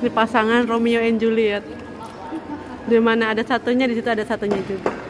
Ini pasangan Romeo and Juliet. Di mana ada satunya, di situ ada satunya juga.